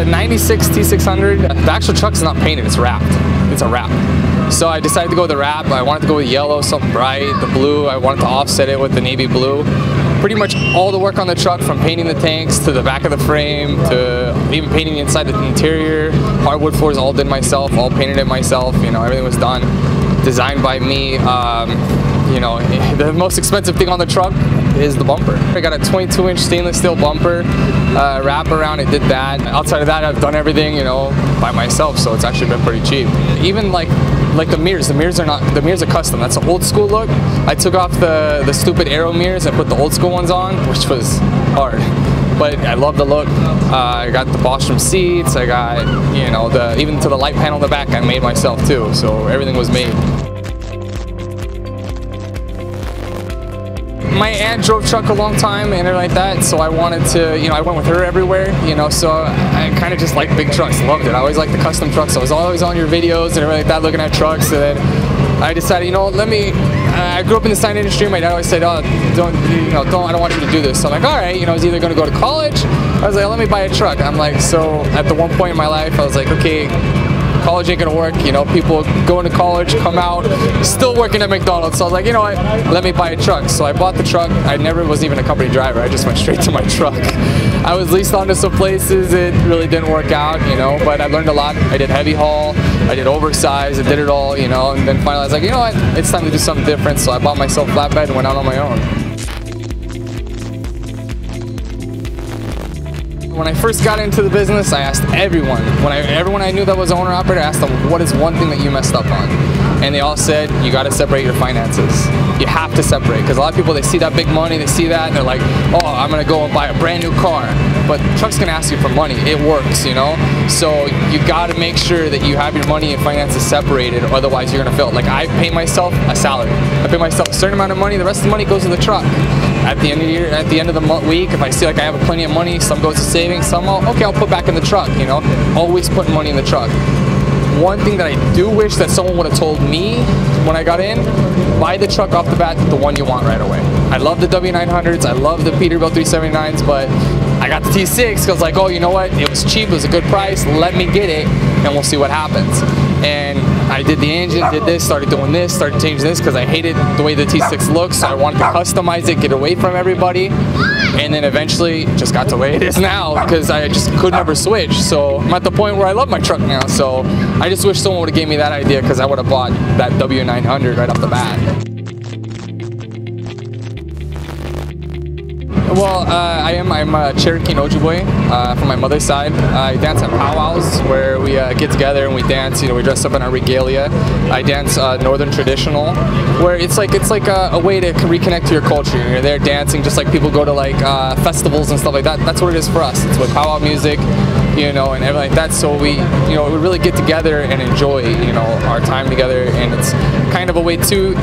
a 96 T600. The actual truck's not painted, it's wrapped. It's a wrap. So I decided to go with the wrap. I wanted to go with yellow, something bright. The blue, I wanted to offset it with the navy blue. Pretty much all the work on the truck, from painting the tanks to the back of the frame to even painting inside the interior. Hardwood floors all did myself, all painted it myself. You know, everything was done, designed by me. You know, the most expensive thing on the truck is the bumper. I got a 22-inch stainless steel bumper wrap around. It did that. Outside of that, I've done everything, you know, by myself. So it's actually been pretty cheap. Even like the mirrors are custom. That's an old school look. I took off the stupid arrow mirrors and put the old school ones on, which was hard. But I love the look. I got the Bostrom seats. I got, you know, even to the light panel in the back, I made myself too. So everything was made. My aunt drove truck a long time and everything like that, so I wanted to, you know, I went with her everywhere, you know, so I kind of just like big trucks, loved it. I always liked the custom trucks, so I was always on your videos and everything like that, looking at trucks, and then I decided, you know, I grew up in the sign industry. My dad always said, oh, I don't want you to do this. So I'm like, all right, you know, I was either going to go to college, I was like, let me buy a truck. I'm like, so at the one point in my life, I was like, okay, college ain't gonna work, you know, people go into college, come out, still working at McDonald's. So I was like, you know what, let me buy a truck. So I bought the truck. I never was even a company driver, I just went straight to my truck. I was leased onto some places, it really didn't work out, you know, but I learned a lot. I did heavy haul, I did oversize, I did it all, you know, and then finally I was like, you know what, it's time to do something different. So I bought myself a flatbed and went out on my own. When I first got into the business, I asked everyone. Everyone I knew that was owner-operator, I asked them, what is one thing that you messed up on? And they all said, you gotta separate your finances. You have to separate, because a lot of people, they see that big money, they see that, and they're like, oh, I'm gonna go and buy a brand new car. But the truck's gonna ask you for money, it works, you know? So you gotta make sure that you have your money and finances separated, otherwise you're gonna fail. Like, I pay myself a salary. I pay myself a certain amount of money, the rest of the money goes to the truck. At the end of the year, at the end of the week, if I see like I have plenty of money, some goes to savings, some I'll put back in the truck, you know? Always putting money in the truck. One thing that I do wish that someone would have told me when I got in, buy the truck off the bat, the one you want right away. I love the W900s, I love the Peterbilt 379s, but I got the T6 because like, oh, you know what? It was cheap, it was a good price, let me get it and we'll see what happens. And I did the engine, did this, started doing this, started changing this because I hated the way the T6 looks, so I wanted to customize it, get away from everybody, and then eventually just got to the way it is now because I just could never switch. So I'm at the point where I love my truck now, so I just wish someone would have gave me that idea because I would have bought that W900 right off the bat. Well, I'm a Cherokee Ojibwe from my mother's side. I dance at powwows where we get together and we dance. You know, we dress up in our regalia. I dance Northern traditional, where it's like a way to reconnect to your culture. You're there dancing, just like people go to like festivals and stuff like that. That's what it is for us. It's with powwow music, you know, and everything like that. So we, you know, we really get together and enjoy, you know, our time together. And it's kind of a way to.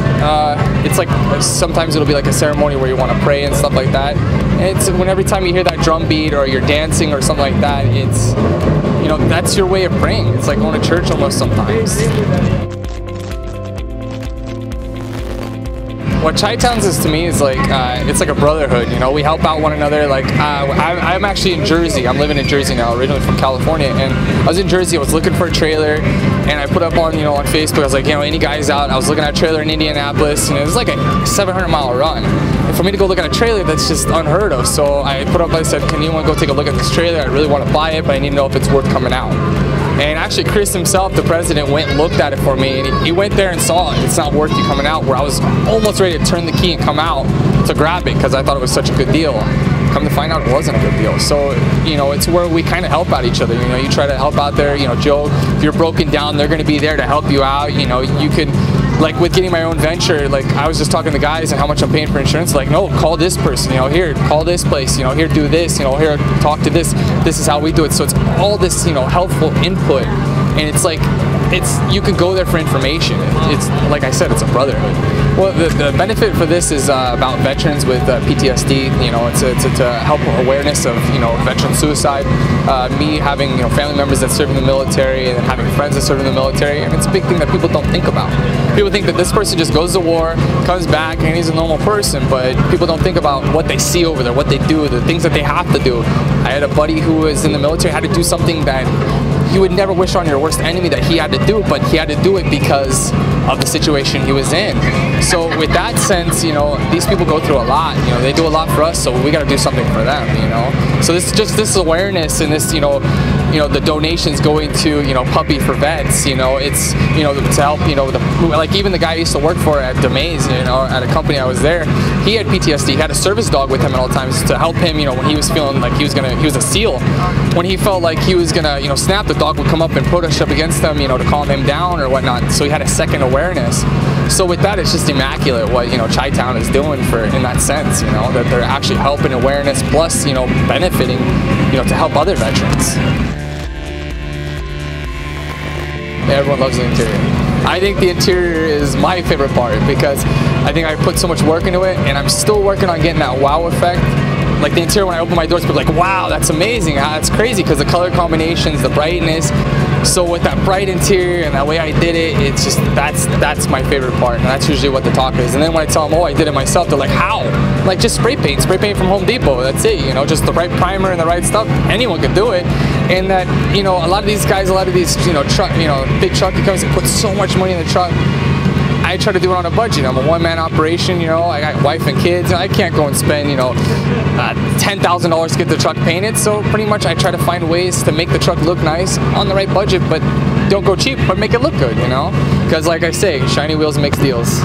It's like sometimes it'll be like a ceremony where you want to pray and stuff like that. It's when every time you hear that drum beat or you're dancing or something like that, it's, you know, that's your way of praying. It's like going to church almost sometimes. What Chi-Town's is to me is like, it's like a brotherhood, you know, we help out one another. Like, I'm actually in Jersey, I'm living in Jersey now, originally from California, and I was in Jersey, I was looking for a trailer, and I put up on, you know, on Facebook, I was like, you know, any guys out, I was looking at a trailer in Indianapolis, and it was like a 700-mile run. And for me to go look at a trailer, that's just unheard of, so I put up, I said, can anyone go take a look at this trailer, I really want to buy it, but I need to know if it's worth coming out. And actually Chris himself, the president, went and looked at it for me and he went there and saw it. It's not worth you coming out, where I was almost ready to turn the key and come out to grab it because I thought it was such a good deal. Come to find out it wasn't a good deal. So, you know, it's where we kind of help out each other. You know, you try to help out there, you know, Joe, if you're broken down, they're going to be there to help you out. You know, you can, like with getting my own venture, like I was just talking to guys and how much I'm paying for insurance, like no, call this person, you know, here, call this place, you know, here, do this, you know, here, talk to this, this is how we do it. So it's all this, you know, helpful input, and it's like it's, you can go there for information. It's like I said, it's a brotherhood. Well, the benefit for this is about veterans with PTSD. You know, it's to help awareness of, you know, veteran suicide. Me having, you know, family members that serve in the military and having friends that serve in the military, and it's a big thing that people don't think about. People think that this person just goes to war, comes back, and he's a normal person, but people don't think about what they see over there, what they do, the things that they have to do. I had a buddy who was in the military, had to do something that you would never wish on your worst enemy that he had to do, but he had to do it because of the situation he was in. So with that sense, you know, these people go through a lot. You know, they do a lot for us, so we got to do something for them, you know. So this is just this awareness and this, you know, the donations going to, you know, Puppy for Vets, you know, it's, you know, to help, you know, like even the guy I used to work for at Domain's, you know, at a company I was there, he had PTSD, he had a service dog with him at all times to help him, you know, when he was feeling like he was a SEAL. When he felt like he was gonna, you know, snap, the dog would come up and push up against him, you know, to calm him down or whatnot, so he had a second awareness. So with that, it's just immaculate what, you know, Chi-Town is doing for, in that sense, you know, that they're actually helping awareness plus, you know, benefiting, you know, to help other veterans. Everyone loves the interior. I think the interior is my favorite part because I think I put so much work into it, and I'm still working on getting that wow effect. Like the interior, when I open my doors, people are like, wow, that's amazing, that's crazy, because the color combinations, the brightness. So with that bright interior and that way I did it, it's just, that's my favorite part, and that's usually what the talk is. And then when I tell them, oh, I did it myself, they're like, how? Like, just spray paint from Home Depot, that's it, you know, just the right primer and the right stuff, anyone could do it. And that, you know, a lot of these guys, a lot of these, you know, big truck that comes and puts so much money in the truck. I try to do it on a budget. I'm a one-man operation, you know, I got wife and kids, and I can't go and spend, you know, $10,000 to get the truck painted, so pretty much I try to find ways to make the truck look nice on the right budget, but don't go cheap, but make it look good, you know, because like I say, shiny wheels make deals.